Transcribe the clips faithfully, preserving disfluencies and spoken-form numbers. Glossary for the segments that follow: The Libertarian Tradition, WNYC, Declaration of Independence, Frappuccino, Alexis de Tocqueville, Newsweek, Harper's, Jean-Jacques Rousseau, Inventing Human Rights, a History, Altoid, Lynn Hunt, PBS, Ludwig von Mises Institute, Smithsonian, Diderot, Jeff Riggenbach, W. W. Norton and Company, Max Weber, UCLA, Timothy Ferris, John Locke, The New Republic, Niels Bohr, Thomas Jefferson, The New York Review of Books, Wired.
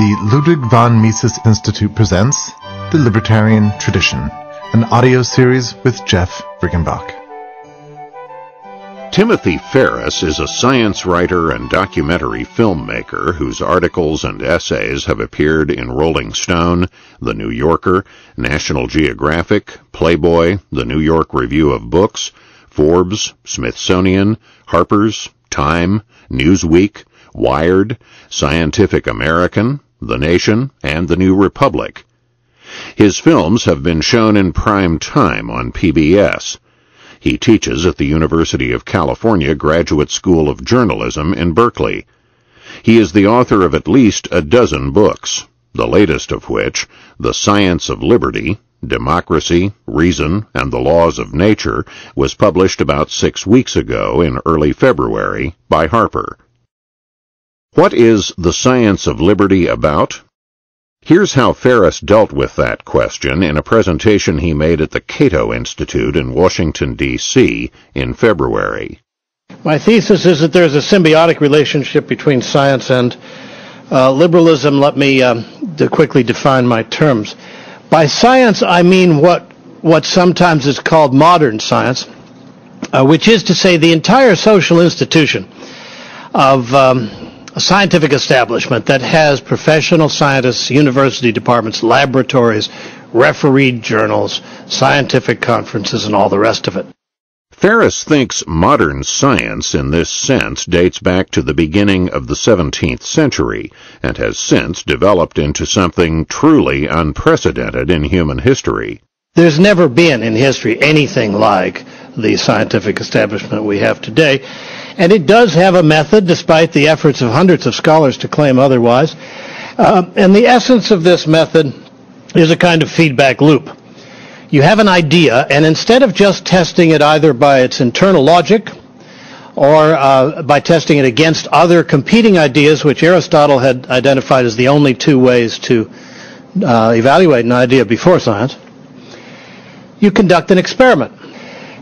The Ludwig von Mises Institute presents The Libertarian Tradition, an audio series with Jeff Riggenbach. Timothy Ferris is a science writer and documentary filmmaker whose articles and essays have appeared in Rolling Stone, The New Yorker, National Geographic, Playboy, The New York Review of Books, Forbes, Smithsonian, Harper's, Time, Newsweek, Wired, Scientific American, The Nation, and The New Republic. His films have been shown in prime time on P B S. He teaches at the University of California Graduate School of Journalism in Berkeley. He is the author of at least a dozen books, the latest of which, The Science of Liberty, Democracy, Reason, and the Laws of Nature, was published about six weeks ago in early February by Harper. What is The Science of Liberty about? Here's how Ferris dealt with that question in a presentation he made at the Cato Institute in Washington, D C in February. My thesis is that there's a symbiotic relationship between science and uh, liberalism. Let me um, quickly define my terms. By science, I mean what, what sometimes is called modern science, uh, which is to say the entire social institution of um, a scientific establishment that has professional scientists, university departments, laboratories, refereed journals, scientific conferences, and all the rest of it. Ferris thinks modern science in this sense dates back to the beginning of the seventeenth century and has since developed into something truly unprecedented in human history. There's never been in history anything like the scientific establishment we have today, and it does have a method, despite the efforts of hundreds of scholars to claim otherwise. Um, and the essence of this method is a kind of feedback loop. You have an idea, and instead of just testing it either by its internal logic or uh, by testing it against other competing ideas, which Aristotle had identified as the only two ways to uh, evaluate an idea before science, you conduct an experiment.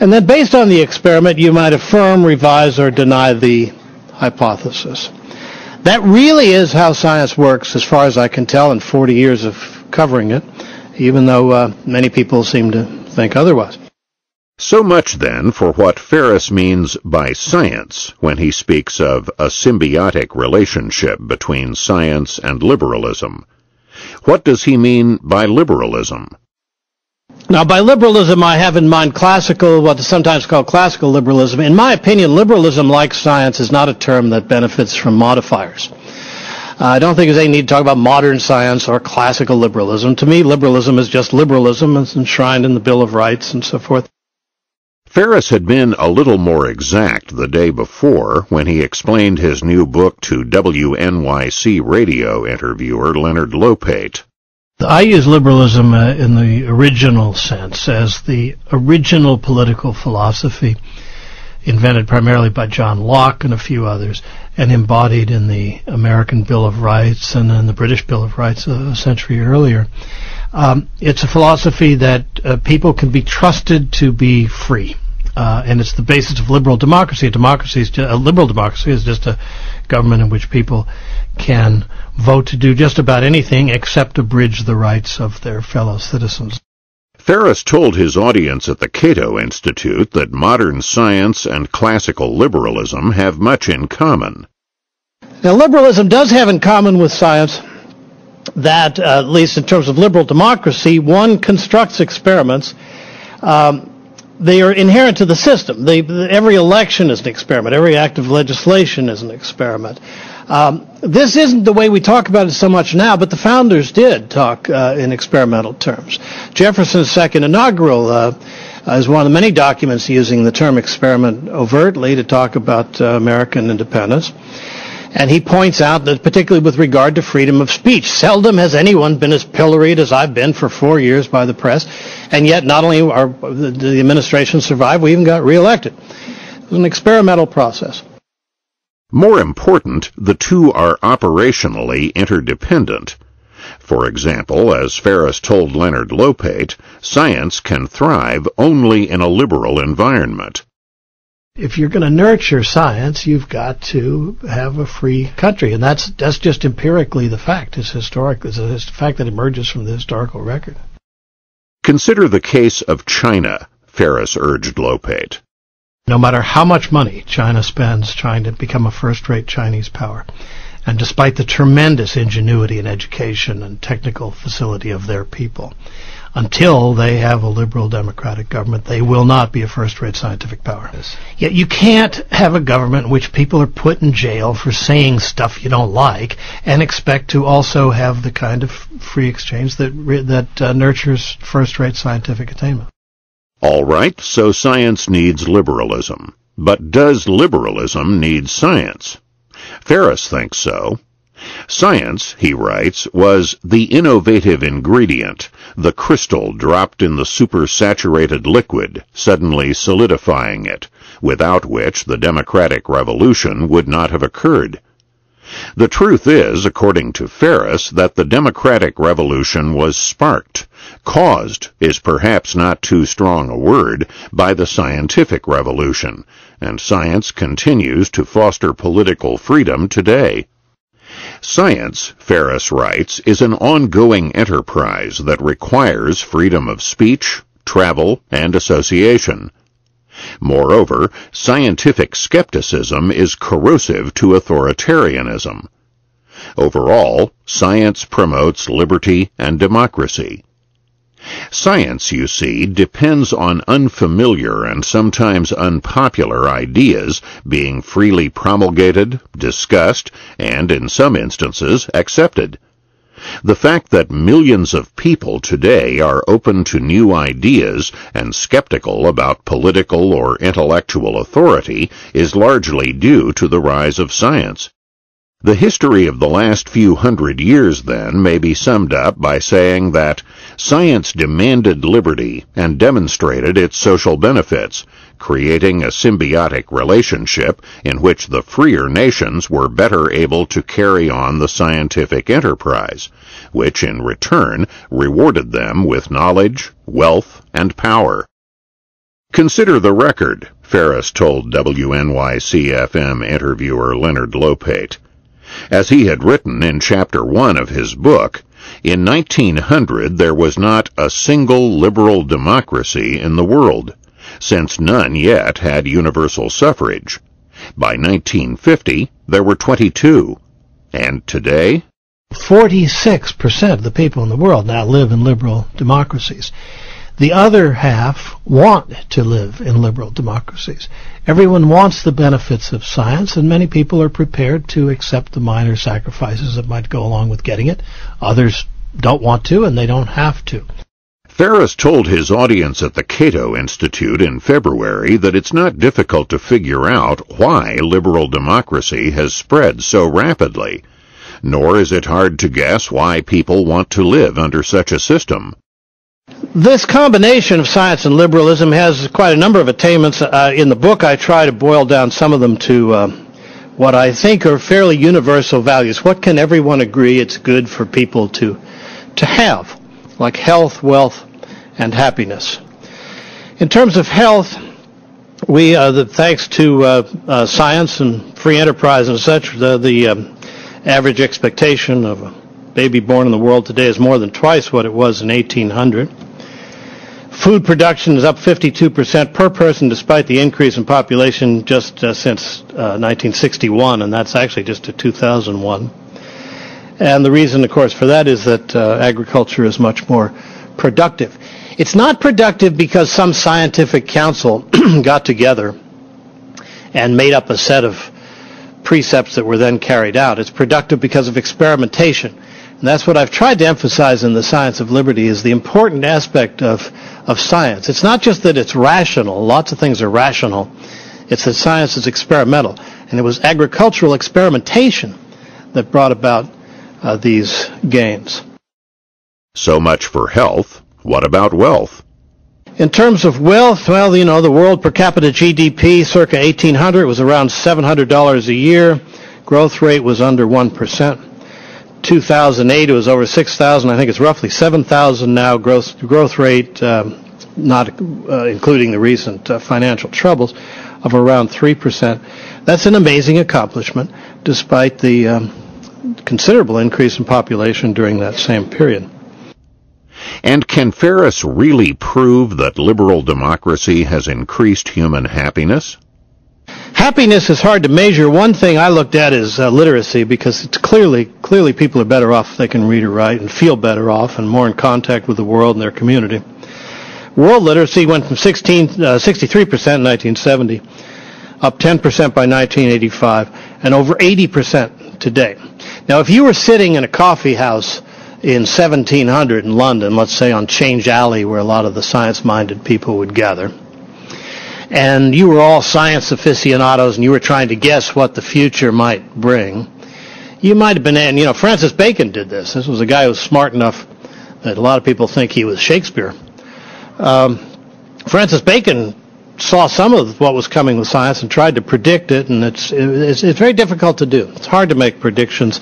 And then based on the experiment, you might affirm, revise, or deny the hypothesis. That really is how science works, as far as I can tell, in forty years of covering it, even though uh, many people seem to think otherwise. So much, then, for what Ferris means by science when he speaks of a symbiotic relationship between science and liberalism. What does he mean by liberalism? Now, by liberalism, I have in mind classical, what is sometimes called classical liberalism. In my opinion, liberalism, like science, is not a term that benefits from modifiers. Uh, I don't think there's any need to talk about modern science or classical liberalism. To me, liberalism is just liberalism. It's enshrined in the Bill of Rights and so forth. Ferris had been a little more exact the day before when he explained his new book to W N Y C radio interviewer Leonard Lopate. I use liberalism uh, in the original sense as the original political philosophy invented primarily by John Locke and a few others and embodied in the American Bill of Rights and in the British Bill of Rights a, a century earlier. Um, it's a philosophy that uh, people can be trusted to be free. Uh, and it's the basis of liberal democracy. A, democracy is just, a liberal democracy is just a government in which people can vote to do just about anything except abridge the rights of their fellow citizens. Ferris told his audience at the Cato Institute that modern science and classical liberalism have much in common. Now, liberalism does have in common with science that, uh, at least in terms of liberal democracy, one constructs experiments. Um, They are inherent to the system. They, every election is an experiment. Every act of legislation is an experiment. Um, this isn't the way we talk about it so much now, but the founders did talk uh, in experimental terms. Jefferson's second inaugural uh, is one of the many documents using the term experiment overtly to talk about uh, American independence. And he points out that particularly with regard to freedom of speech, seldom has anyone been as pilloried as I've been for four years by the press, and yet not only our, the administration survived, we even got reelected. It was an experimental process. More important, the two are operationally interdependent. For example, as Ferris told Leonard Lopate, science can thrive only in a liberal environment. If you're going to nurture science, you've got to have a free country, and that's that's just empirically the fact. It's historic. It's a fact that emerges from the historical record. Consider the case of China, Ferris urged Lopate. No matter how much money China spends trying to become a first-rate Chinese power, and despite the tremendous ingenuity in education and technical facility of their people, until they have a liberal democratic government, they will not be a first-rate scientific power. Yes. Yet you can't have a government in which people are put in jail for saying stuff you don't like and expect to also have the kind of free exchange that, that uh, nurtures first-rate scientific attainment. All right, so science needs liberalism. But does liberalism need science? Ferris thinks so. Science, he writes, was the innovative ingredient, the crystal dropped in the supersaturated liquid, suddenly solidifying it, without which the democratic revolution would not have occurred. The truth is, according to Ferris, that the democratic revolution was sparked. Caused is perhaps not too strong a word, by the scientific revolution, and science continues to foster political freedom today. Science, Ferris writes, is an ongoing enterprise that requires freedom of speech, travel, and association. Moreover, scientific skepticism is corrosive to authoritarianism. Overall, science promotes liberty and democracy. Science, you see, depends on unfamiliar and sometimes unpopular ideas being freely promulgated, discussed, and, in some instances, accepted. The fact that millions of people today are open to new ideas and skeptical about political or intellectual authority is largely due to the rise of science. The history of the last few hundred years, then, may be summed up by saying that science demanded liberty and demonstrated its social benefits, creating a symbiotic relationship in which the freer nations were better able to carry on the scientific enterprise, which in return rewarded them with knowledge, wealth, and power. Consider the record, Ferris told W N Y C F M interviewer Leonard Lopate. As he had written in Chapter one of his book, in nineteen hundred there was not a single liberal democracy in the world, since none yet had universal suffrage. By nineteen fifty, there were twenty-two. And today? forty-six percent of the people in the world now live in liberal democracies. The other half want to live in liberal democracies. Everyone wants the benefits of science, and many people are prepared to accept the minor sacrifices that might go along with getting it. Others don't want to, and they don't have to. Ferris told his audience at the Cato Institute in February that it's not difficult to figure out why liberal democracy has spread so rapidly, nor is it hard to guess why people want to live under such a system. This combination of science and liberalism has quite a number of attainments. Uh, in the book, I try to boil down some of them to uh, what I think are fairly universal values. What can everyone agree it's good for people to, to have, like health, wealth, and happiness? In terms of health, we, uh, the, thanks to uh, uh, science and free enterprise and such, the, the um, average expectation of a baby born in the world today is more than twice what it was in eighteen hundred. Food production is up fifty-two percent per person despite the increase in population just uh, since uh, nineteen sixty-one, and that's actually just to two thousand one. And the reason, of course, for that is that uh, agriculture is much more productive. It's not productive because some scientific council got together and made up a set of precepts that were then carried out. It's productive because of experimentation. And that's what I've tried to emphasize in The Science of Liberty, is the important aspect of, of science. It's not just that it's rational. Lots of things are rational. It's that science is experimental. And it was agricultural experimentation that brought about uh, these gains. So much for health. What about wealth? In terms of wealth, well, you know, the world per capita G D P circa eighteen hundred was around seven hundred dollars a year. Growth rate was under one percent. two thousand eight, it was over six thousand. I think it's roughly seven thousand now, growth growth rate, um, not uh, including the recent uh, financial troubles, of around three percent. That's an amazing accomplishment, despite the um, considerable increase in population during that same period. And can Ferris really prove that liberal democracy has increased human happiness? Happiness is hard to measure. One thing I looked at is uh, literacy, because it's clearly, clearly people are better off if they can read or write and feel better off and more in contact with the world and their community. World literacy went from sixty-three percent in nineteen seventy, up ten percent by nineteen eighty-five, and over eighty percent today. Now, if you were sitting in a coffee house in seventeen hundred in London, let's say on Change Alley, where a lot of the science-minded people would gather, and you were all science aficionados and you were trying to guess what the future might bring, you might have been, and you know, Francis Bacon did this. This was a guy who was smart enough that a lot of people think he was Shakespeare. Um, Francis Bacon saw some of what was coming with science and tried to predict it, and it's, it's, it's very difficult to do. It's hard to make predictions,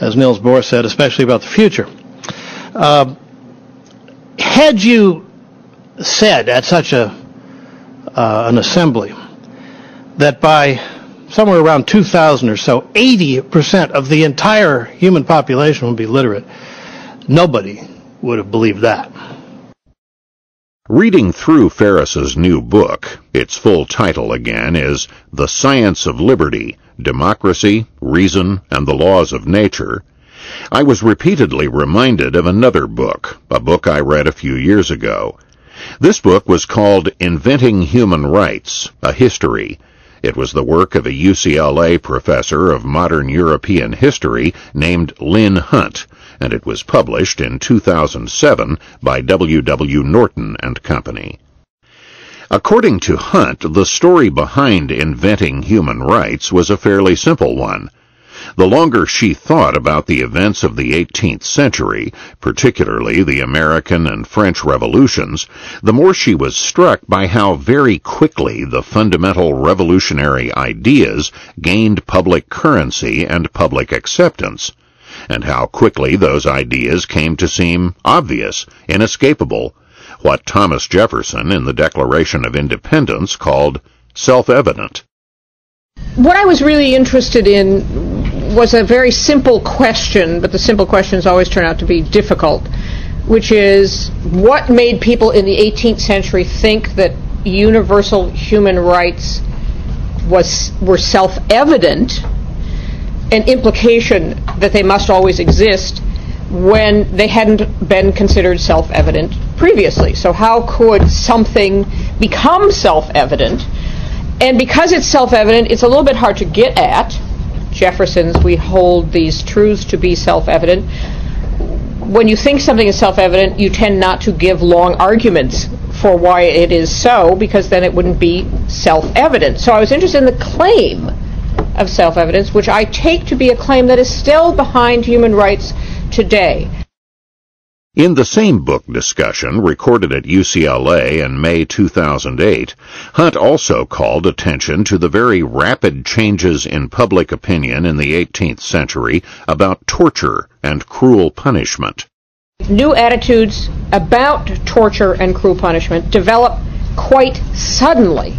as Niels Bohr said, especially about the future. Uh, had you said at such a Uh, an assembly that by somewhere around two thousand or so, eighty percent of the entire human population would be literate, nobody would have believed that. Reading through Ferris's new book, its full title again is The Science of Liberty, Democracy, Reason, and the Laws of Nature, I was repeatedly reminded of another book, a book I read a few years ago. This book was called Inventing Human Rights, a History. It was the work of a U C L A professor of modern European history named Lynn Hunt, and it was published in two thousand seven by W W Norton and Company. According to Hunt, the story behind Inventing Human Rights was a fairly simple one. The longer she thought about the events of the eighteenth century, particularly the American and French revolutions, the more she was struck by how very quickly the fundamental revolutionary ideas gained public currency and public acceptance, and how quickly those ideas came to seem obvious, inescapable, what Thomas Jefferson in the Declaration of Independence called self-evident. What I was really interested in was a very simple question, but the simple questions always turn out to be difficult, which is what made people in the eighteenth century think that universal human rights was were self-evident, an implication that they must always exist when they hadn't been considered self-evident previously. So how could something become self-evident? And because it's self-evident, it's a little bit hard to get at. Jefferson's, we hold these truths to be self-evident. When you think something is self-evident, you tend not to give long arguments for why it is so, because then it wouldn't be self-evident. So I was interested in the claim of self-evidence, which I take to be a claim that is still behind human rights today. In the same book discussion, recorded at U C L A in May two thousand eight, Hunt also called attention to the very rapid changes in public opinion in the eighteenth century about torture and cruel punishment. New attitudes about torture and cruel punishment develop quite suddenly.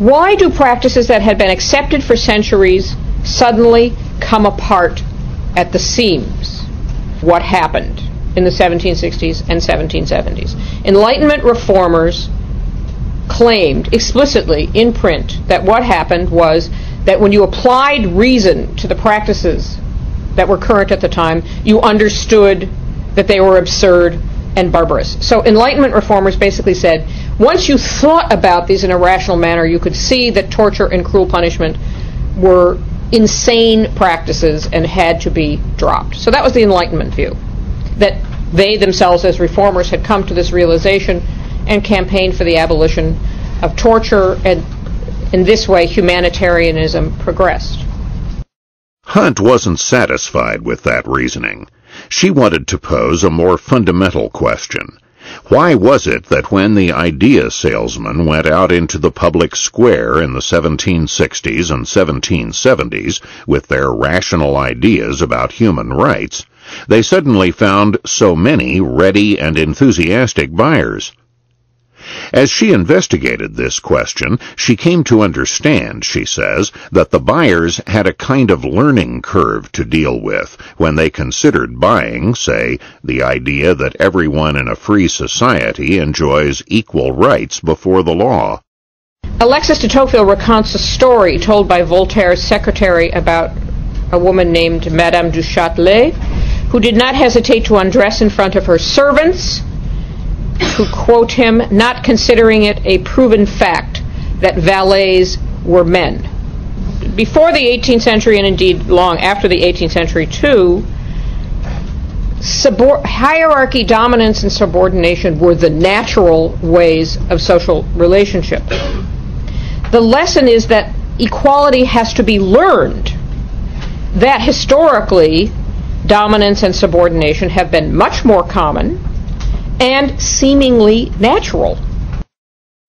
Why do practices that had been accepted for centuries suddenly come apart at the seams? What happened in the seventeen sixties and seventeen seventies. Enlightenment reformers claimed explicitly in print that what happened was that when you applied reason to the practices that were current at the time, you understood that they were absurd and barbarous. So Enlightenment reformers basically said, once you thought about these in a rational manner, you could see that torture and cruel punishment were insane practices and had to be dropped. So that was the Enlightenment view, that they themselves as reformers had come to this realization and campaigned for the abolition of torture, and in this way humanitarianism progressed. Hunt wasn't satisfied with that reasoning. She wanted to pose a more fundamental question. Why was it that when the idea salesman went out into the public square in the seventeen sixties and seventeen seventies with their rational ideas about human rights, they suddenly found so many ready and enthusiastic buyers? As she investigated this question, she came to understand, she says, that the buyers had a kind of learning curve to deal with when they considered buying, say, the idea that everyone in a free society enjoys equal rights before the law. Alexis de Tocqueville recounts a story told by Voltaire's secretary about a woman named Madame Du Châtelet, who did not hesitate to undress in front of her servants, who quote him, not considering it a proven fact that valets were men. Before the eighteenth century, and indeed long after the eighteenth century too, subor- hierarchy, dominance, and subordination were the natural ways of social relationship. The lesson is that equality has to be learned, that historically dominance and subordination have been much more common and seemingly natural.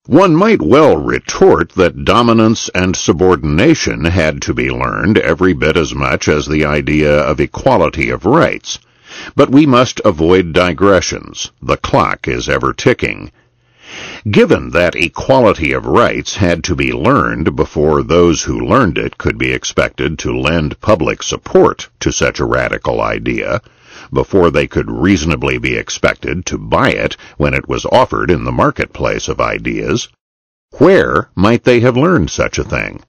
One might well retort that dominance and subordination had to be learned every bit as much as the idea of equality of rights. But we must avoid digressions. The clock is ever ticking. Given that equality of rights had to be learned before those who learned it could be expected to lend public support to such a radical idea, before they could reasonably be expected to buy it when it was offered in the marketplace of ideas, where might they have learned such a thing?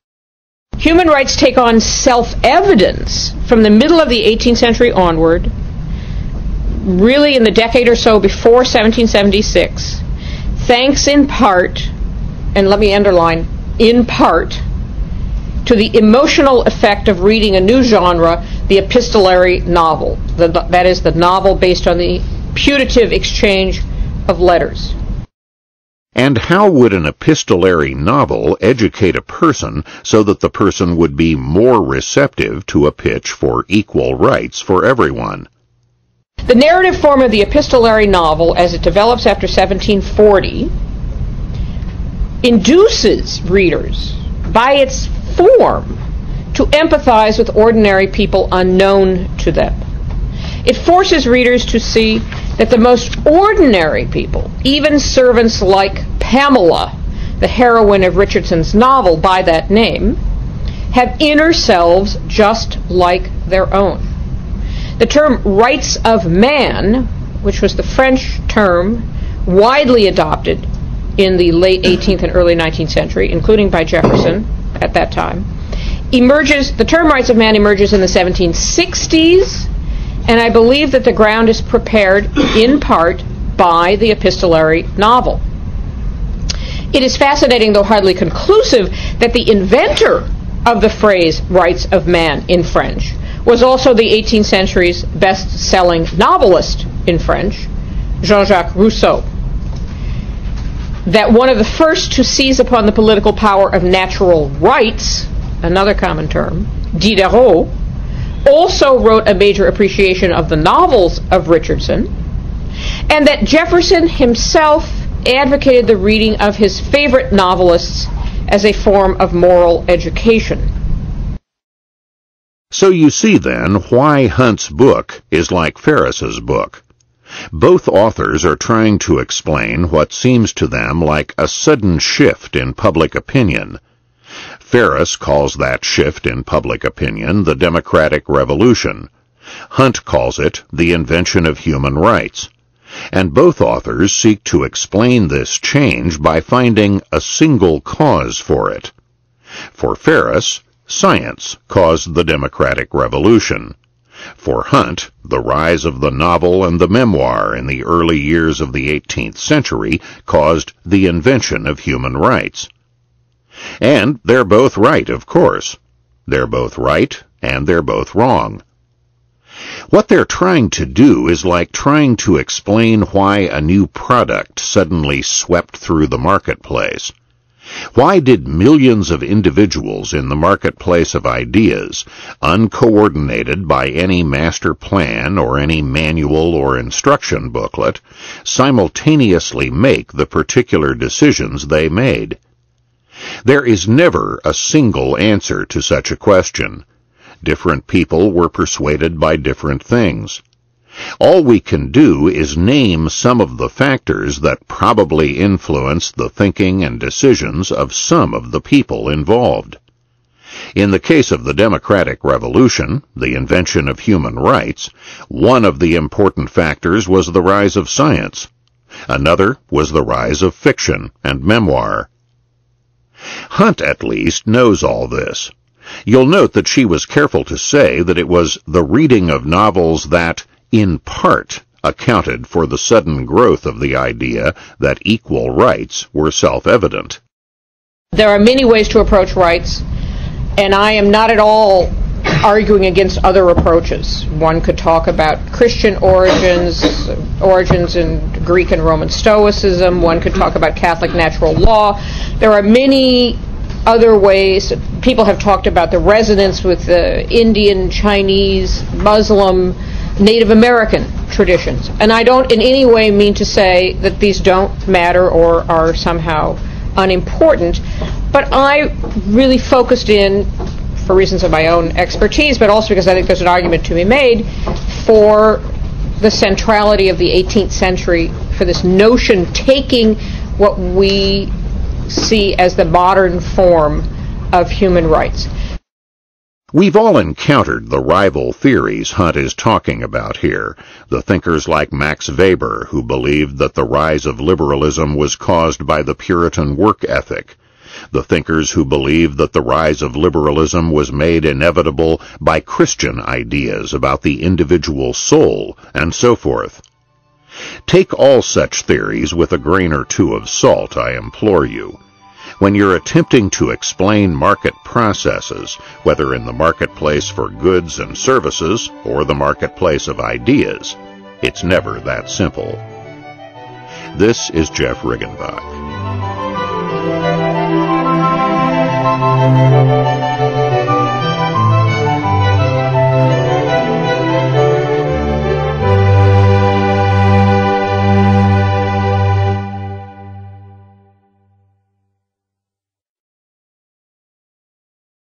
Human rights take on self-evidence from the middle of the eighteenth century onward, really in the decade or so before seventeen seventy-six, thanks in part, and let me underline, in part, to the emotional effect of reading a new genre, the epistolary novel. The, that is, the novel based on the putative exchange of letters. And how would an epistolary novel educate a person so that the person would be more receptive to a pitch for equal rights for everyone? The narrative form of the epistolary novel, as it develops after seventeen forty, induces readers, by its form, to empathize with ordinary people unknown to them. It forces readers to see that the most ordinary people, even servants like Pamela, the heroine of Richardson's novel by that name, have inner selves just like their own. The term rights of man, which was the French term widely adopted in the late eighteenth and early nineteenth century, including by Jefferson at that time, emerges, the term rights of man emerges in the seventeen sixties, and I believe that the ground is prepared in part by the epistolary novel. It is fascinating, though hardly conclusive, that the inventor of the phrase rights of man in French was also the eighteenth century's best-selling novelist in French, Jean-Jacques Rousseau. That one of the first to seize upon the political power of natural rights, another common term, Diderot, also wrote a major appreciation of the novels of Richardson, and that Jefferson himself advocated the reading of his favorite novelists as a form of moral education. So you see, then, why Hunt's book is like Ferris's book. Both authors are trying to explain what seems to them like a sudden shift in public opinion. Ferris calls that shift in public opinion the Democratic Revolution. Hunt calls it the invention of human rights. And both authors seek to explain this change by finding a single cause for it. For Ferris, science caused the Democratic Revolution. For Hunt, the rise of the novel and the memoir in the early years of the eighteenth century caused the invention of human rights. And they're both right, of course. They're both right, and they're both wrong. What they're trying to do is like trying to explain why a new product suddenly swept through the marketplace. Why did millions of individuals in the marketplace of ideas, uncoordinated by any master plan or any manual or instruction booklet, simultaneously make the particular decisions they made? There is never a single answer to such a question. Different people were persuaded by different things. All we can do is name some of the factors that probably influenced the thinking and decisions of some of the people involved. In the case of the Democratic Revolution, the invention of human rights, one of the important factors was the rise of science. Another was the rise of fiction and memoir. Hunt, at least, knows all this. You'll note that she was careful to say that it was the reading of novels that, in part, accounted for the sudden growth of the idea that equal rights were self-evident. There are many ways to approach rights, and I am not at all arguing against other approaches. One could talk about Christian origins, origins in Greek and Roman Stoicism. One could talk about Catholic natural law. There are many other ways. People have talked about the resonance with the Indian, Chinese, Muslim, Native American traditions. And I don't in any way mean to say that these don't matter or are somehow unimportant, but I really focused in, for reasons of my own expertise, but also because I think there's an argument to be made for the centrality of the eighteenth century, for this notion taking what we see as the modern form of human rights. We've all encountered the rival theories Hunt is talking about here, the thinkers like Max Weber, who believed that the rise of liberalism was caused by the Puritan work ethic, the thinkers who believed that the rise of liberalism was made inevitable by Christian ideas about the individual soul, and so forth. Take all such theories with a grain or two of salt, I implore you. When you're attempting to explain market processes, whether in the marketplace for goods and services or the marketplace of ideas, it's never that simple. This is Jeff Riggenbach.